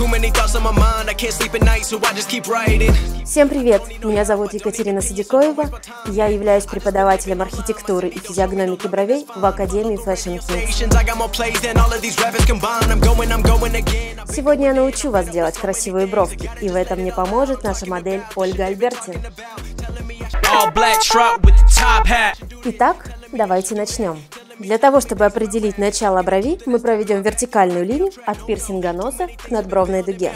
Всем привет! Меня зовут Екатерина Садикоева. Я являюсь преподавателем архитектуры и физиогномики бровей в Academy Fashion Kings. Сегодня я научу вас делать красивые бровки, и в этом мне поможет наша модель Ольга Альберти. Итак, давайте начнем. Для того, чтобы определить начало брови, мы проведем вертикальную линию от пирсинга носа к надбровной дуге.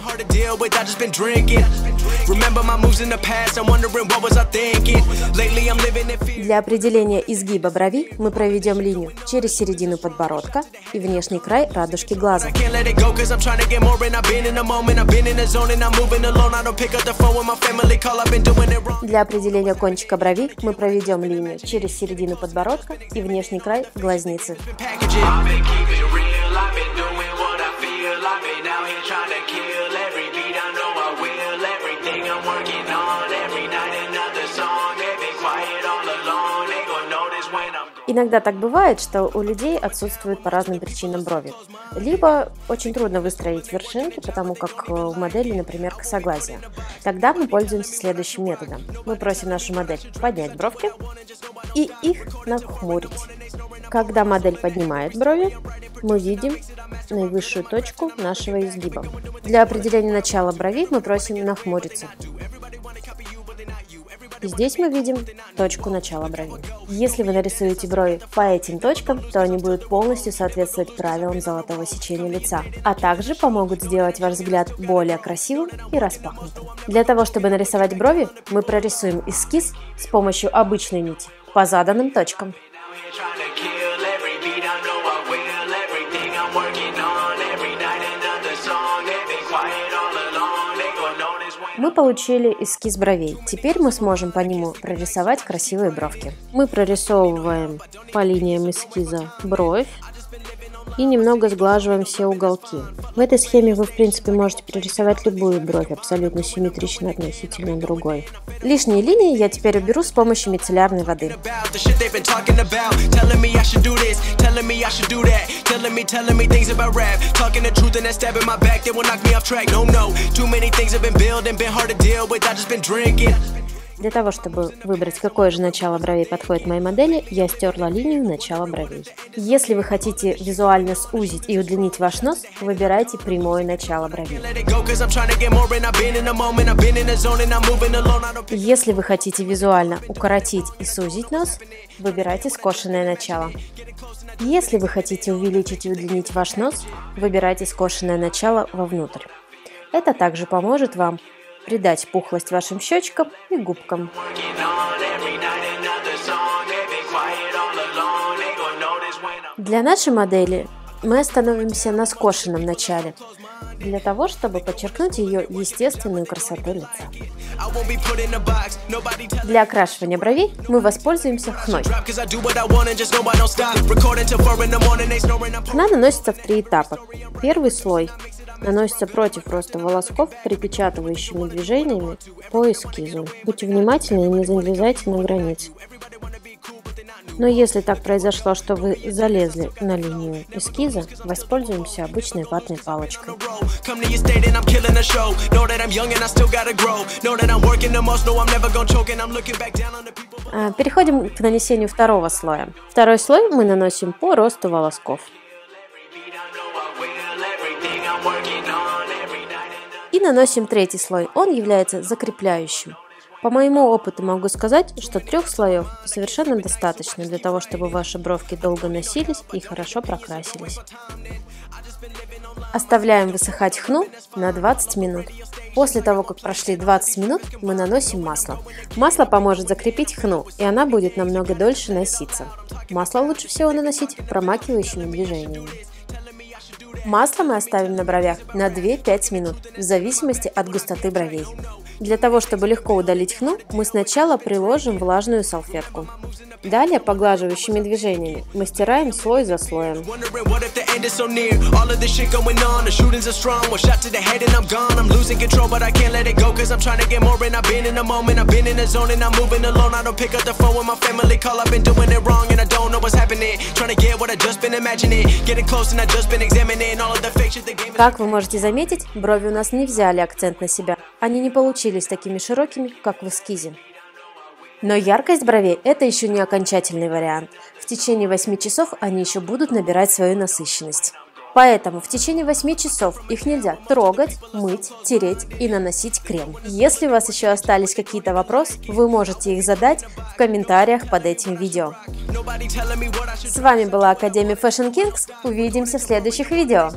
Для определения изгиба брови мы проведем линию через середину подбородка и внешний край радужки глаза. Для определения кончика брови мы проведем линию через середину подбородка и внешний край глазницы. Иногда так бывает, что у людей отсутствуют по разным причинам брови. Либо очень трудно выстроить вершинки, потому как у модели, например, косоглазие. Тогда мы пользуемся следующим методом. Мы просим нашу модель поднять бровки и их нахмурить. Когда модель поднимает брови, мы видим наивысшую точку нашего изгиба. Для определения начала брови мы просим нахмуриться. И здесь мы видим точку начала брови. Если вы нарисуете брови по этим точкам, то они будут полностью соответствовать правилам золотого сечения лица, а также помогут сделать ваш взгляд более красивым и распахнутым. Для того, чтобы нарисовать брови, мы прорисуем эскиз с помощью обычной нити по заданным точкам. Мы получили эскиз бровей. Теперь мы сможем по нему прорисовать красивые бровки. Мы прорисовываем по линиям эскиза бровь и немного сглаживаем все уголки. В этой схеме вы, в принципе, можете прорисовать любую бровь, абсолютно симметрично относительно другой. Лишние линии я теперь уберу с помощью мицеллярной воды. Для того, чтобы выбрать, какое же начало бровей подходит моей модели, я стерла линию начала бровей. Если вы хотите визуально сузить и удлинить ваш нос, выбирайте прямое начало бровей. Если вы хотите визуально укоротить и сузить нос, выбирайте скошенное начало. Если вы хотите увеличить и удлинить ваш нос, выбирайте скошенное начало вовнутрь. Это также поможет вам придать пухлость вашим щечкам и губкам. Для нашей модели мы остановимся на скошенном начале, для того, чтобы подчеркнуть ее естественную красоту лица. Для окрашивания бровей мы воспользуемся хной. Хна наносится в 3 этапа. Первый слой наносится против роста волосков припечатывающими движениями по эскизу. Будьте внимательны и не залезайте на границы. Но если так произошло, что вы залезли на линию эскиза, воспользуемся обычной ватной палочкой. Переходим к нанесению второго слоя. Второй слой мы наносим по росту волосков. И наносим третий слой, он является закрепляющим. По моему опыту могу сказать, что 3 слоев совершенно достаточно для того, чтобы ваши бровки долго носились и хорошо прокрасились. Оставляем высыхать хну на 20 минут. После того, как прошли 20 минут, мы наносим масло. Масло поможет закрепить хну, и она будет намного дольше носиться. Масло лучше всего наносить промакивающими движениями. Масло мы оставим на бровях на 2-5 минут, в зависимости от густоты бровей. Для того, чтобы легко удалить хну, мы сначала приложим влажную салфетку. Далее, поглаживающими движениями, мы стираем слой за слоем. Как вы можете заметить, брови у нас не взяли акцент на себя. Они не получились такими широкими, как в эскизе. Но яркость бровей – это еще не окончательный вариант. В течение 8 часов они еще будут набирать свою насыщенность. Поэтому в течение 8 часов их нельзя трогать, мыть, тереть и наносить крем. Если у вас еще остались какие-то вопросы, вы можете их задать в комментариях под этим видео. С вами была Academy Fashion Kings. Увидимся в следующих видео.